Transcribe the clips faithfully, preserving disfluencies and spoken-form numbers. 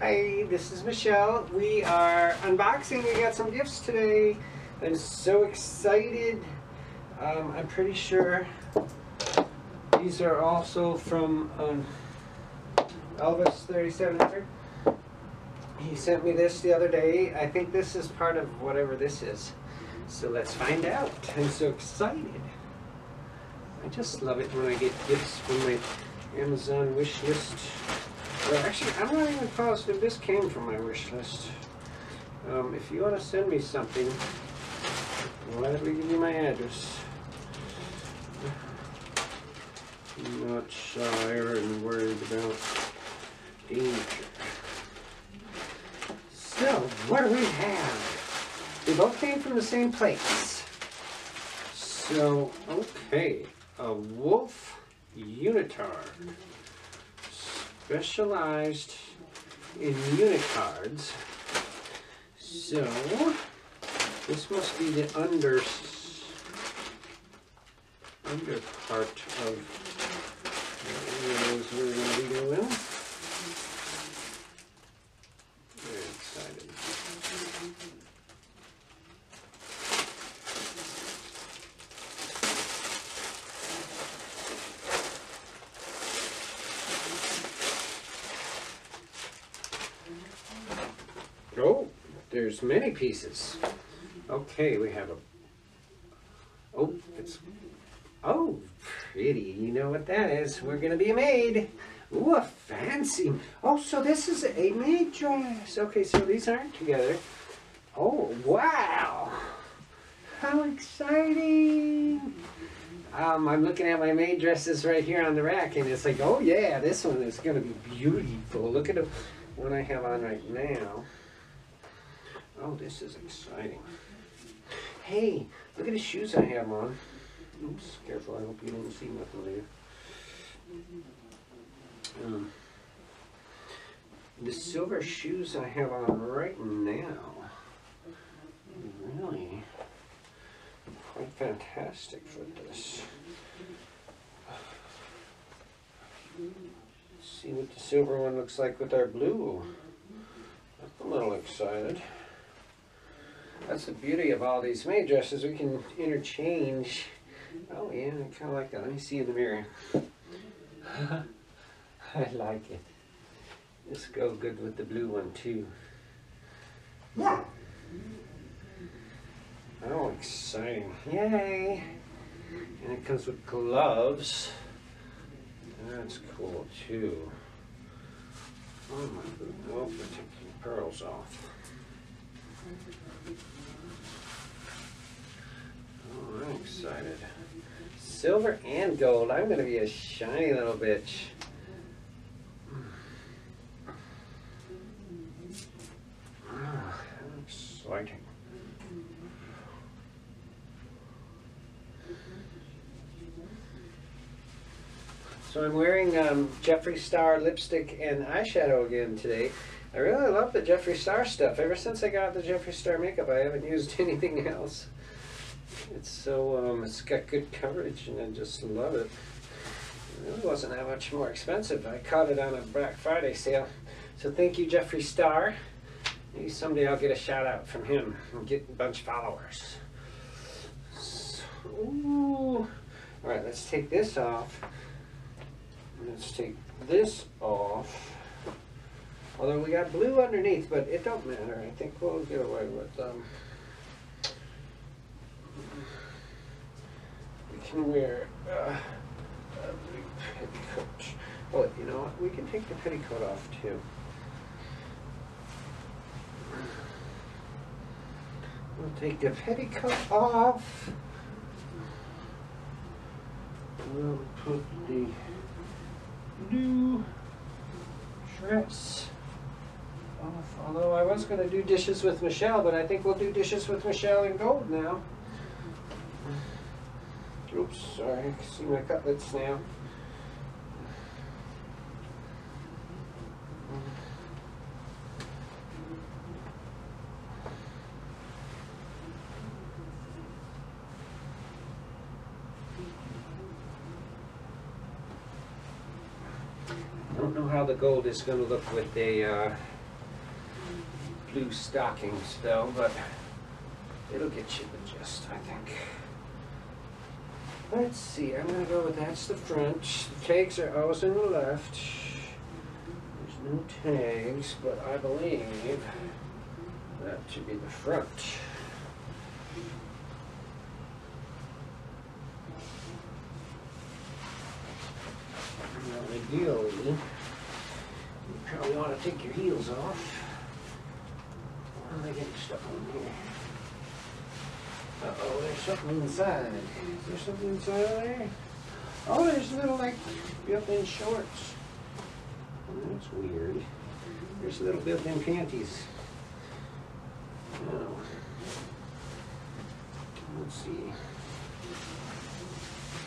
Hi, this is Michelle. We are unboxing. We got some gifts today. I'm so excited. Um, I'm pretty sure these are also from um, Elvis thirty-seven hundred. He sent me this the other day. I think this is part of whatever this is. So let's find out. I'm so excited. I just love it when I get gifts from my Amazon wish list. Well, actually, I'm not even positive this came from my wish list. Um, if you want to send me something, why don't we give you my address? I'm not shy and worried about danger. So, what do we have? They both came from the same place. So, okay, a wolf unitard. Specialized in unitards. So, this must be the under, under part of what we're going to be doing. Very excited. Oh, there's many pieces. Okay, we have a, oh, it's, oh, pretty. You know what that is. We're going to be a maid. Ooh, a fancy. Oh, so this is a maid dress. Okay, so these aren't together. Oh, wow. How exciting. Um, I'm looking at my maid dresses right here on the rack, and it's like, oh, yeah, this one is going to be beautiful. Look at the one I have on right now. Oh, this is exciting. Hey, look at the shoes I have on. Oops, careful, I hope you don't see nothing there. Um, the silver shoes I have on right now. Really quite fantastic for this. Let's see what the silver one looks like with our blue. I'm a little excited. That's the beauty of all these maid dresses. We can interchange. Oh yeah, I kind of like that. Let me see you in the mirror. I like it. This goes good with the blue one too. Yeah. Oh, exciting. Yay. And it comes with gloves. That's cool too. Oh my goodness. Oh, we're taking pearls off. Oh, I'm excited. Silver and gold. I'm going to be a shiny little bitch. Oh, exciting. So I'm wearing um, Jeffree Star lipstick and eyeshadow again today. I really love the Jeffree Star stuff. Ever since I got the Jeffree Star makeup, I haven't used anything else. It's so, um, it's got good coverage, and I just love it. It really wasn't that much more expensive. I caught it on a Black Friday sale. So thank you, Jeffree Star. Maybe someday I'll get a shout out from him and get a bunch of followers. So, ooh. All right, let's take this off. Let's take this off. Although we got blue underneath, but it don't matter. I think we'll get away with um we can wear uh, a blue petticoat. Well, you know what? We can take the petticoat off too. We'll take the petticoat off. We'll put the blue dress. Although I was going to do dishes with Michelle, but I think we'll do dishes with Michelle in gold now. Oops, sorry, I can see my cutlets now. I don't know how the gold is going to look with a... Uh, blue stocking spell, but it'll get you the gist, I think. Let's see, I'm going to go with that's the front. The tags are always on the left. There's no tags, but I believe that should be the front. Now, ideally, you probably want to take your heels off. Why are they getting stuck on here? Uh-oh, there's something inside. Is there something inside of there? Oh, there's little, like, built-in shorts. Well, that's weird. There's little built-in panties. Oh. Let's see.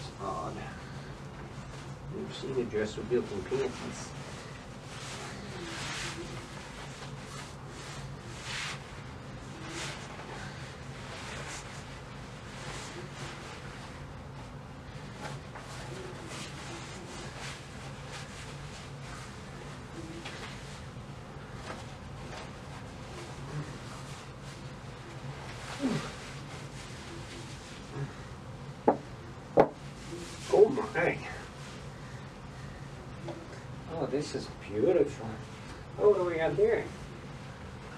It's odd. I've seen a dress with built-in panties. Oh my! Oh, this is beautiful. Oh, what do we got here?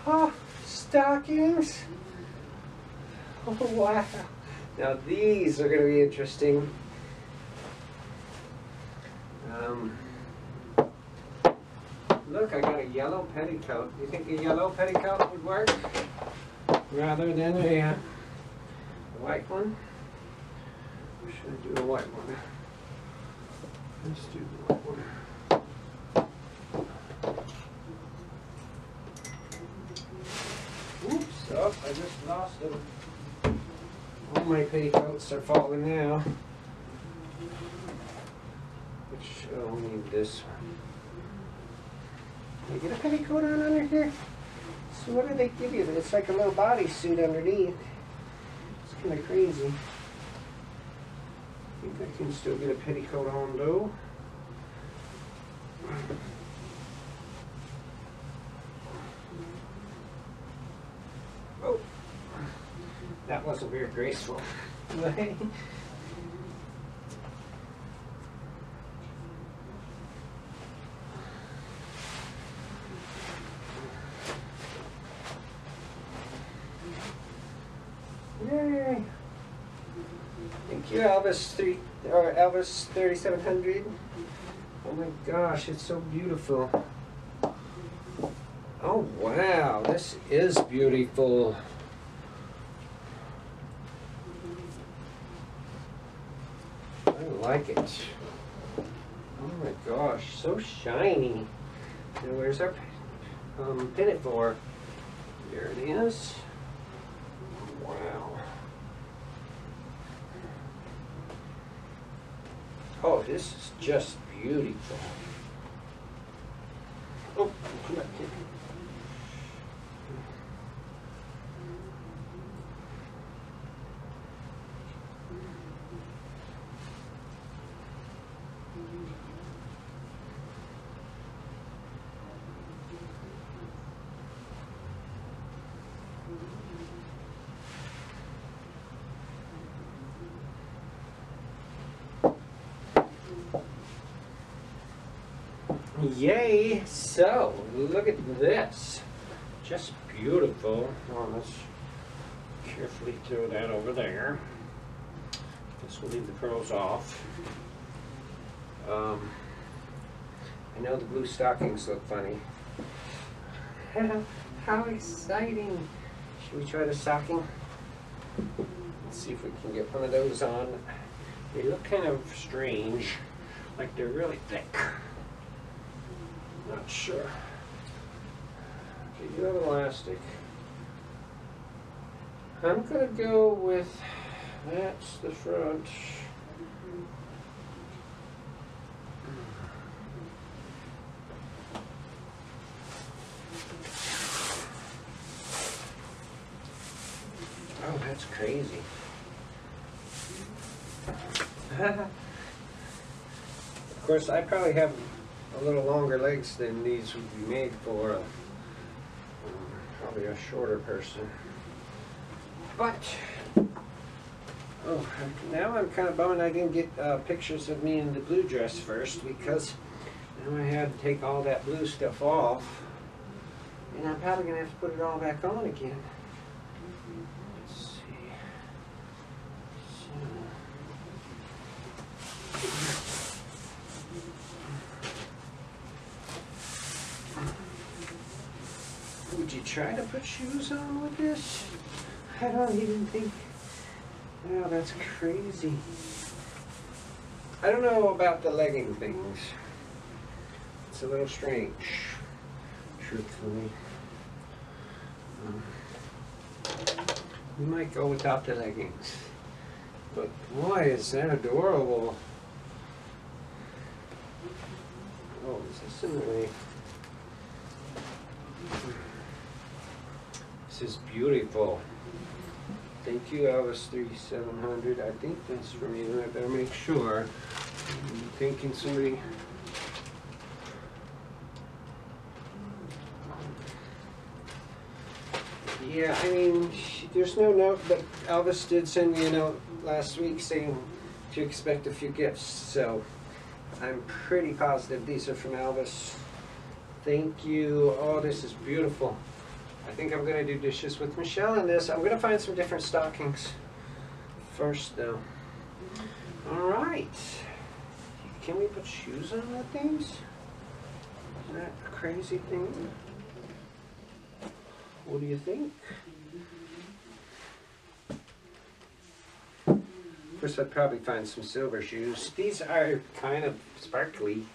Oh, stockings! Oh wow! Now these are going to be interesting. Um, look, I got a yellow petticoat. You think a yellow petticoat would work rather than a uh, white one? We should do a white one. Let's do the white one. Oops, oh, I just lost them. All my petticoats are falling now. Which, oh, we need this one. Can I get a petticoat on under here? So what do they give you? It's like a little bodysuit underneath. It's kind of crazy. I think I can still get a petticoat on though. Oh, that wasn't very graceful. Right? Yay! Thank you, Elvis three or Elvis thirty-seven hundred. Oh my gosh, it's so beautiful. Oh wow, this is beautiful. I like it. Oh my gosh, so shiny. Now where's our um, pinafore? There it is. Wow. Oh, this is just beautiful. Oh, come back here. Yay! So, look at this. Just beautiful. Oh, let's carefully throw that over there. Guess we'll leave the pearls off. Um, I know the blue stockings look funny. How exciting! Should we try the stocking? Let's see if we can get one of those on. They look kind of strange, like they're really thick. Not sure. Do you have elastic? I'm gonna go with that's the front. Oh, that's crazy. Of course, I probably have a little longer legs than these would be made for. Uh, probably a shorter person. But, oh, now I'm kind of bummed I didn't get uh, pictures of me in the blue dress first, because now I had to take all that blue stuff off. And I'm probably going to have to put it all back on again. Let's see. So. Would you try to put shoes on with this? I don't even think... Wow, that's crazy. I don't know about the legging things. It's a little strange, truthfully. Um, we might go without the leggings. But boy, is that adorable. Oh, is this in the way? This is beautiful. Thank you, Elvis thirty-seven hundred. I think that's from you. I better make sure. I'm thinking somebody. Yeah, I mean, there's no note, but Elvis did send me a note last week saying to expect a few gifts. So I'm pretty positive these are from Elvis. Thank you. Oh, this is beautiful. I think I'm going to do dishes with Michelle in this. I'm going to find some different stockings first, though. Alright. Can we put shoes on with things? Isn't that a crazy thing? What do you think? Of course, I'd probably find some silver shoes. These are kind of sparkly.